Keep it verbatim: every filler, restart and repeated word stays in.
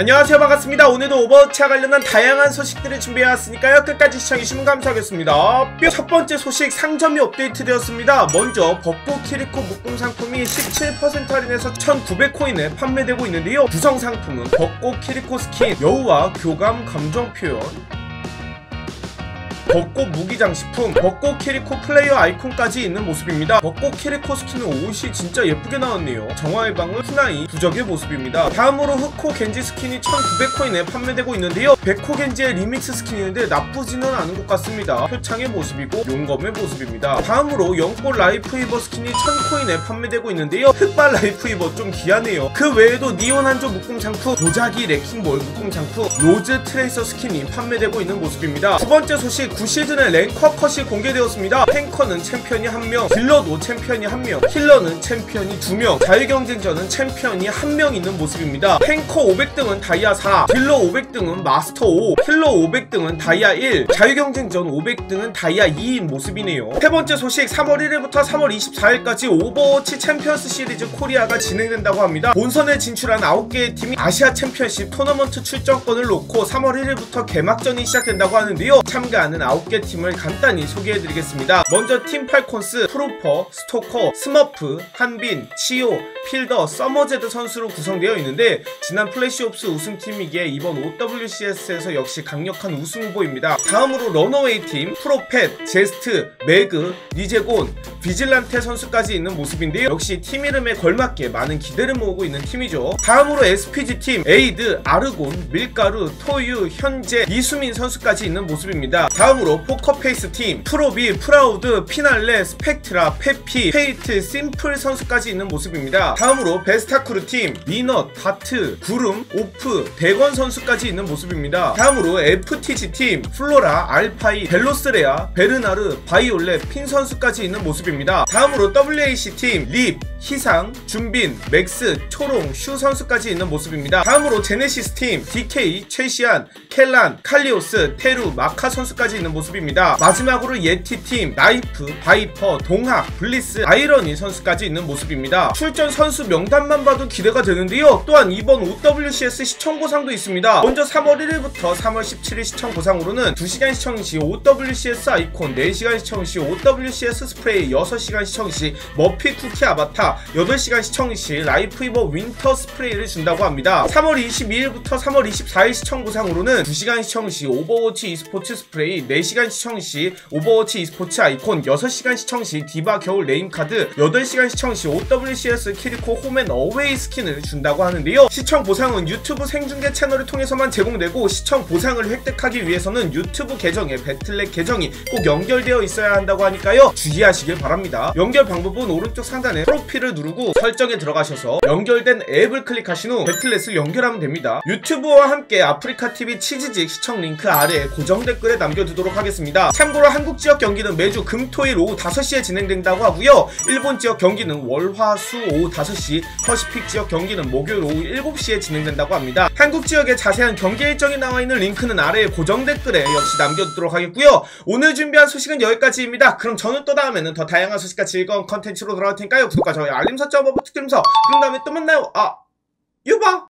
안녕하세요, 반갑습니다. 오늘도 오버워치와 관련한 다양한 소식들을 준비해왔으니까요, 끝까지 시청해주시면 감사하겠습니다. 뿅! 첫번째 소식, 상점이 업데이트 되었습니다. 먼저 버프 키리코 묶음 상품이 십칠 퍼센트 할인해서 천구백 코인에 판매되고 있는데요, 구성 상품은 벚꽃 키리코 스킨, 여우와 교감 감정 표현, 벚꽃 무기장식품, 벚꽃 키리코 플레이어 아이콘까지 있는 모습입니다. 벚꽃 키리코 스킨은 옷이 진짜 예쁘게 나왔네요. 정화의방울, 푸나이, 부적의 모습입니다. 다음으로 흑호 겐지 스킨이 천구백 코인에 판매되고 있는데요, 백호 겐지의 리믹스 스킨인데 나쁘지는 않은 것 같습니다. 표창의 모습이고 용검의 모습입니다. 다음으로 연꽃 라이프위버 스킨이 천 코인에 판매되고 있는데요, 흑발 라이프위버 좀 귀하네요. 그 외에도 니온 한조 묶음 상품, 도자기 래킹볼 묶음 상품, 로즈 트레이서 스킨이 판매되고 있는 모습입니다. 두 번째 소식, 구 시즌의 랭커 컷이 공개되었습니다. 탱커는 챔피언이 한 명, 딜러도 챔피언이 한 명, 힐러는 챔피언이 두 명, 자유경쟁전은 챔피언이 한 명 있는 모습입니다. 탱커 오백 등은 다이아 사, 딜러 오백 등은 마스터 오, 힐러 오백 등은 다이아 일, 자유경쟁전 오백 등은 다이아 이인 모습이네요. 세 번째 소식, 삼월 일일부터 삼월 이십사일까지 오버워치 챔피언스 시리즈 코리아가 진행된다고 합니다. 본선에 진출한 아홉 개의 팀이 아시아 챔피언십 토너먼트 출전권을 놓고 삼월 일일부터 개막전이 시작된다고 하는데요, 참가하는 아홉 개 팀을 간단히 소개해드리겠습니다. 먼저 팀 팔콘스, 프로퍼, 스토커, 스머프, 한빈, 치오, 필더, 서머제드 선수로 구성되어 있는데, 지난 플래시옵스 우승팀이기에 이번 오더블유씨에스에서 역시 강력한 우승 후보입니다. 다음으로 러너웨이 팀, 프로펫, 제스트, 매그, 리제곤, 비질란테 선수까지 있는 모습인데요, 역시 팀 이름에 걸맞게 많은 기대를 모으고 있는 팀이죠. 다음으로 에스피지 팀, 에이드, 아르곤, 밀가루, 토유, 현재, 이수민 선수까지 있는 모습입니다. 다음으로 포커페이스 팀, 프로비, 프라우드, 피날레, 스펙트라, 페피, 페이트, 심플 선수까지 있는 모습입니다. 다음으로 베스타쿠르 팀, 미넛, 다트, 구름, 오프, 대건 선수까지 있는 모습입니다. 다음으로 에프티지 팀, 플로라, 알파이, 벨로스레아, 베르나르, 바이올렛, 핀 선수까지 있는 모습입니다. 다음으로 더블유에이씨 팀, 립, 희상, 준빈, 맥스, 초롱, 슈 선수까지 있는 모습입니다. 다음으로 제네시스 팀, 디케이, 최시안, 켈란, 칼리오스, 테루, 마카 선수까지 있는 모습입니다. 마지막으로 예티 팀, 나이프, 바이퍼, 동학, 블리스, 아이러니 선수까지 있는 모습입니다. 출전 선수 명단만 봐도 기대가 되는데요, 또한 이번 오더블유씨에스 시청 보상도 있습니다. 먼저 삼월 일일부터 삼월 십칠일 시청 보상으로는 두 시간 시청 시 오더블유씨에스 아이콘, 네 시간 시청 시 오더블유씨에스 스프레이, 여섯 시간 시청 시 머피 쿠키 아바타, 여덟 시간 시청 시 라이프위버 윈터 스프레이를 준다고 합니다. 삼월 이십이일부터 삼월 이십사일 시청 보상으로는 두 시간 시청 시 오버워치 e스포츠 스프레이, 네 시간 시청 시 오버워치 e스포츠 아이콘, 여섯 시간 시청 시 디바 겨울 네임카드, 여덟 시간 시청 시 오더블유씨에스 키리코 홈앤 어웨이 스킨을 준다고 하는데요, 시청 보상은 유튜브 생중계 채널을 통해서만 제공되고, 시청 보상을 획득하기 위해서는 유튜브 계정에 배틀넷 계정이 꼭 연결되어 있어야 한다고 하니까요, 주의하시길 바랍니다. 연결 방법은 오른쪽 상단에 프로필 를 누르고 설정에 들어가셔서 연결된 앱을 클릭하신 후 배틀넷을 연결하면 됩니다. 유튜브와 함께 아프리카 티비 치즈직 시청 링크 아래에 고정 댓글에 남겨두도록 하겠습니다. 참고로 한국 지역 경기는 매주 금토일 오후 다섯 시에 진행된다고 하고요, 일본 지역 경기는 월화수 오후 다섯 시, 퍼시픽 지역 경기는 목요일 오후 일곱 시에 진행된다고 합니다. 한국 지역의 자세한 경기 일정이 나와있는 링크는 아래에 고정 댓글에 역시 남겨두도록 하겠고요, 오늘 준비한 소식은 여기까지입니다. 그럼 저는 또 다음에는 더 다양한 소식과 설명 컨텐츠로 돌아올 테니까요, 구독과 좋아요, 알림 설정 한번 부탁드리면서, 그럼 다음에 또 만나요. 아, 유바!